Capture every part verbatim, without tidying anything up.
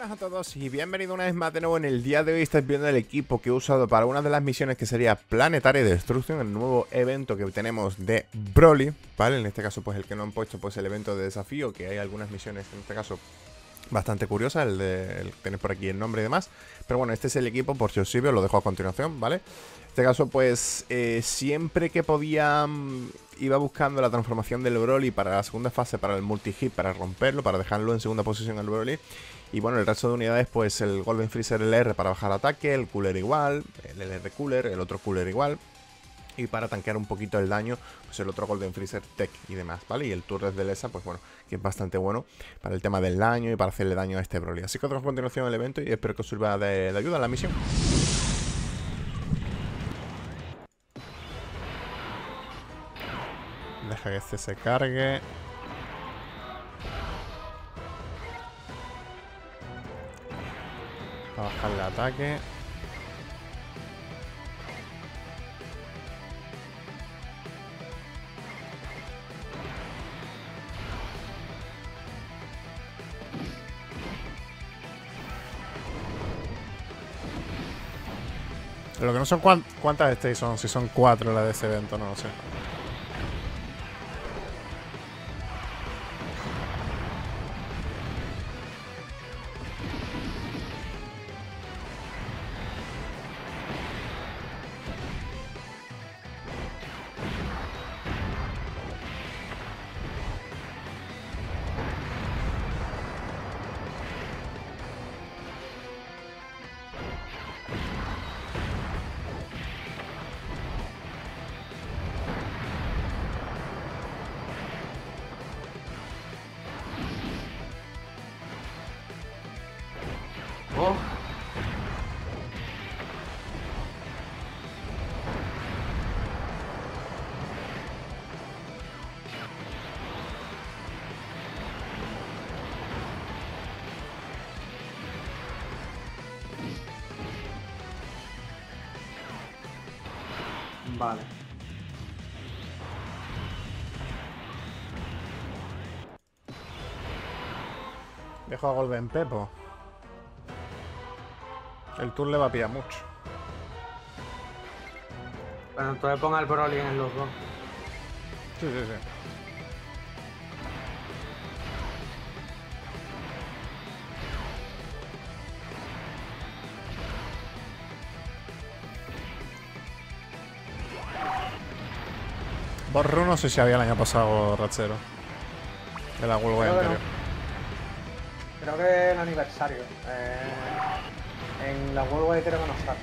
buenas a todos y bienvenidos una vez más de nuevo. En el día de hoy estáis viendo el equipo que he usado para una de las misiones, que sería Planetary Destruction, el nuevo evento que tenemos de Broly, ¿vale? En este caso, pues el que no han puesto, pues el evento de desafío, que hay algunas misiones en este caso bastante curiosas, el de el, tenéis por aquí el nombre y demás. Pero bueno, este es el equipo, por si os sirve, os lo dejo a continuación, ¿vale? En este caso, pues eh, siempre que podía iba buscando la transformación del Broly para la segunda fase, para el multi-hit, para romperlo, para dejarlo en segunda posición al Broly. Y bueno, el resto de unidades, pues el Golden Freezer L R para bajar ataque, el Cooler igual, el L R Cooler, el otro Cooler igual. Y para tanquear un poquito el daño, pues el otro Golden Freezer Tech y demás, ¿vale? Y el Turret de Lesa, pues bueno, que es bastante bueno para el tema del daño y para hacerle daño a este Broly. Así que otra continuación del evento y espero que os sirva de, de ayuda a la misión. Deja que este se cargue. Para bajar el ataque. Lo que no son cuan cuántas estéis son, si son cuatro las de ese evento, no lo sé. Vale. Dejo a Golden Pepo. El Turle va a pillar mucho. Bueno, entonces ponga el Broly en los dos. Sí, sí, sí. Borru no sé si había el año pasado, Rachero. De la World War anterior. Que no. Creo que en aniversario. Eh, en la World War creo que no está.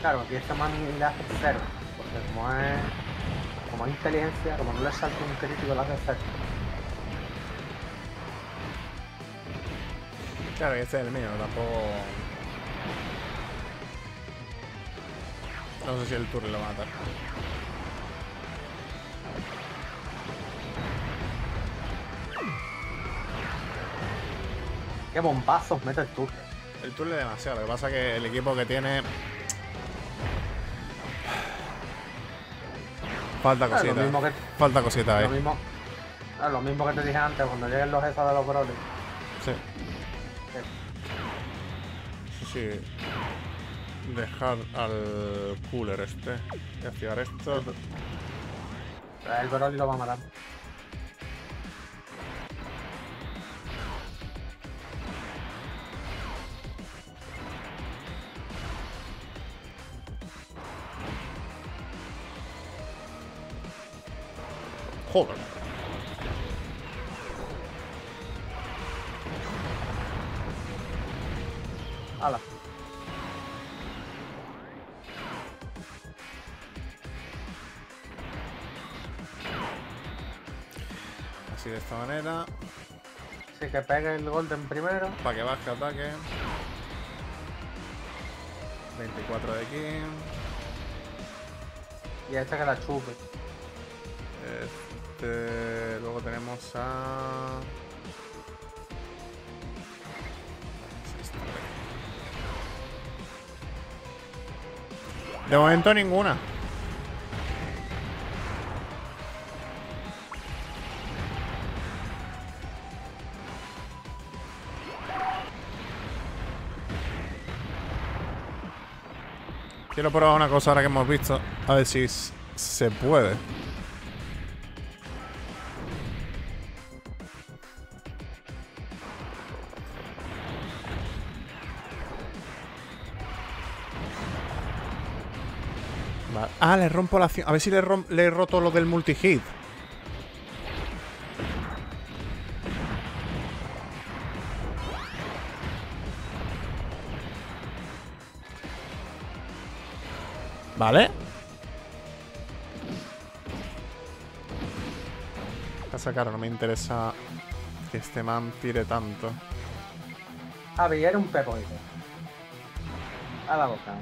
Claro, aquí esta man le hace cero, porque como es, como es inteligencia, como no le salta un crítico, le hace cero. Claro, y este es el mío, tampoco... No sé si el Turle lo va a matar. ¡Qué bombazos mete el Turle! El Turle demasiado, lo que pasa es que el equipo que tiene... Falta cosita, lo mismo que, falta cosita ahí. Lo mismo, lo mismo que te dije antes, cuando lleguen los esos de los Broly. Sí. Sí. Sí, sí. Dejar al Cooler este. Y activar esto. El Broly lo va a matar. Joder. Ala. Así de esta manera. Sí, que pegue el Golden primero. Para que baje ataque. veinticuatro de aquí. Y esta que la chupe. Eh... Luego tenemos vamos a... De momento ninguna. Quiero probar una cosa ahora que hemos visto. A ver si se puede. Vale. Ah, le rompo la acción. A ver si le, rom le he roto lo del multi-hit. Vale. Está sacado, no me interesa que este man tire tanto. A ver, un pepoite. A la boca.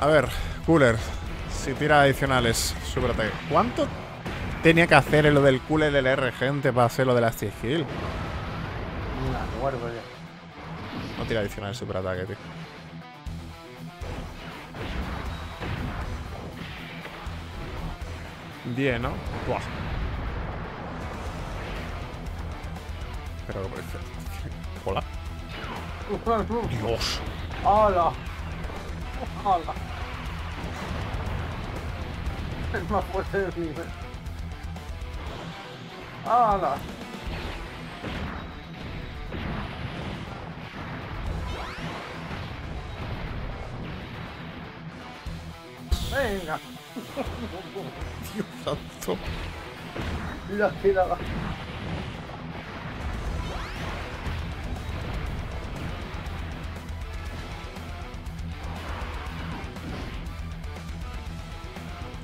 A ver, Cooler. Si tira adicionales, super ataque. ¿Cuánto tenía que hacer en lo del Cooler del R, gente, para hacer lo de la Steel Hill? No, guardo ya. No tira adicional el super ataque, tío. diez, ¿no? Buah. Pero por eso. Hola. Dios. Hola. Hola. Es más fuerte de mí, ¿eh? ¡Hala! ¡Venga! ¡Dios santo! ¡La tirada!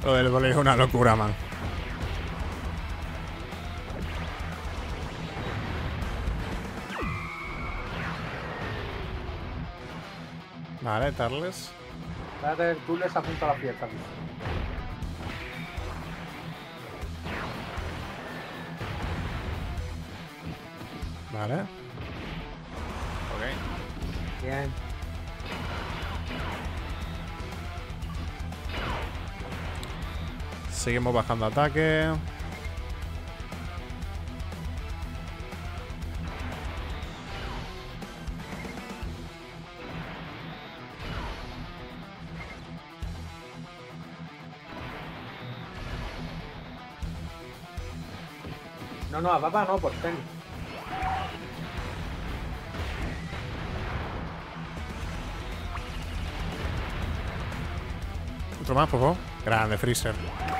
Lo del Broly es una locura, man. Vale, Turles. Dale, el Turle se apunta a la fiesta. Vale. Ok. Bien. Seguimos bajando ataque. No, no, a papá no, por tenis. Otro más, por favor. Grande, Freezer. Bien.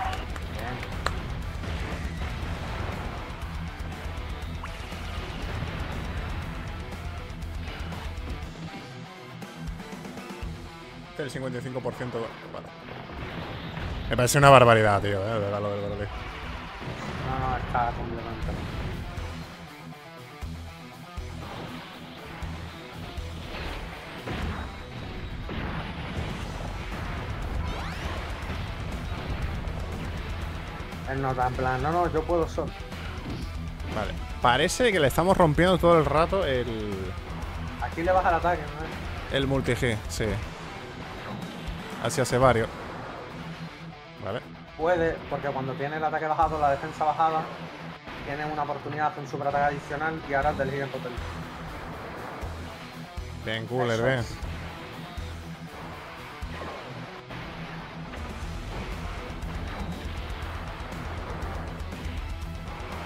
El cincuenta y cinco por ciento. Vale. Me parece una barbaridad, tío, eh, de verdad, lo del Broly. No, no, está completamente. Él no da en plan, no, no, yo puedo solo. Vale, parece que le estamos rompiendo todo el rato el... Aquí le baja el ataque, ¿no? El multi-G, sí. Así hace varios. Vale. Puede, porque cuando tiene el ataque bajado, la defensa bajada, tiene una oportunidad de un superataque adicional y ahora del gigante hotel. Bien, Cooler, ven.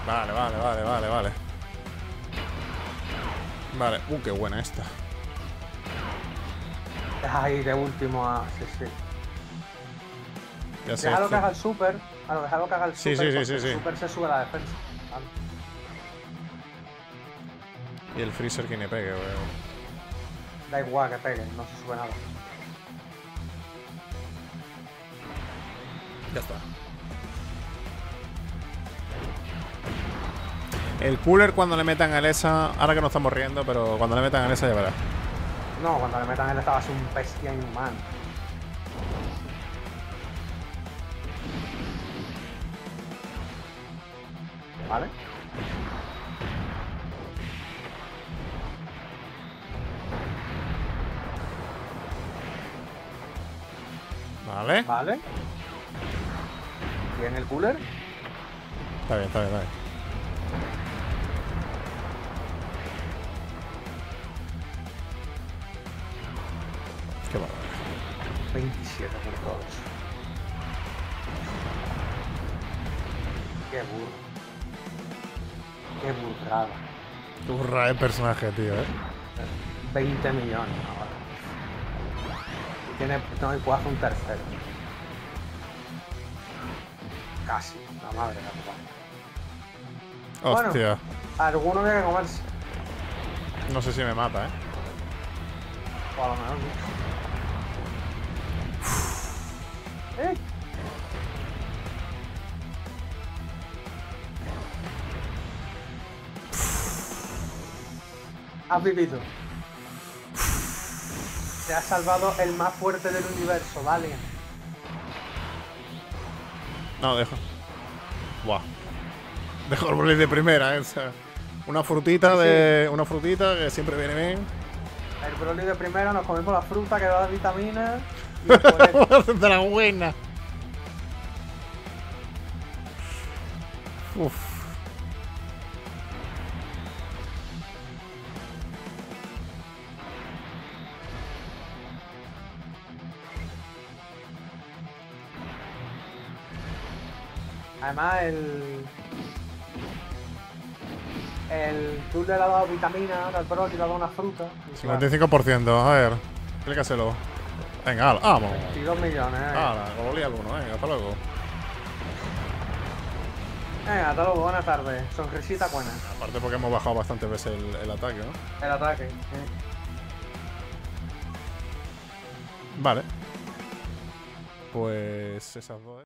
Vale, vale, vale, vale, vale. Vale, uh, qué buena esta. Ahí de último a... sí, sí. Ya déjalo que haga el super, claro, déjalo que haga el super, sí, sí, sí, sí, el super sí. Se sube la defensa. Vale. Y el Freezer que me pegue, weón. Da igual que pegue, no se sube nada. Ya está. El cooler cuando le metan a Lesa, ahora que no estamos riendo, pero cuando le metan a Lesa ya verás. No, cuando le metan a Lesa va a ser un bestia inhumano. Vale. Vale. Vale. ¿Tiene el cooler? Está bien, está bien, está bien. Qué barbaridad. veintisiete por todos. Qué burro. Qué burrada. Qué burrada de personaje, tío, eh. veinte millones ahora. Tiene, no, y puedo hacer un tercero. Casi, la madre de la puta. Hostia. Bueno, alguno tiene que comerse. No sé si me mata, eh. O a lo mejor no. ¿Eh? Has vivido. Te ha salvado el más fuerte del universo, ¿vale? No, dejo. Buah. Dejo el Broly de primera, ¿eh? O sea, una frutita sí, de. Sí. Una frutita que siempre viene bien. El Broly de primera, nos comemos la fruta que da vitaminas. Y de la buena. Uff. Además, el. El Turle le ha dado vitamina, al Broly le ha dado una fruta. cincuenta y cinco por ciento, claro. A ver, clícaselo. Venga, ala, vamos. veintidós millones, eh. Ah, gololía alguno, venga, hasta luego. Venga, hasta luego, buenas tardes. Sonrisita buena. Aparte, porque hemos bajado bastantes veces el, el ataque, ¿no? El ataque, sí. Vale. Pues esas dos.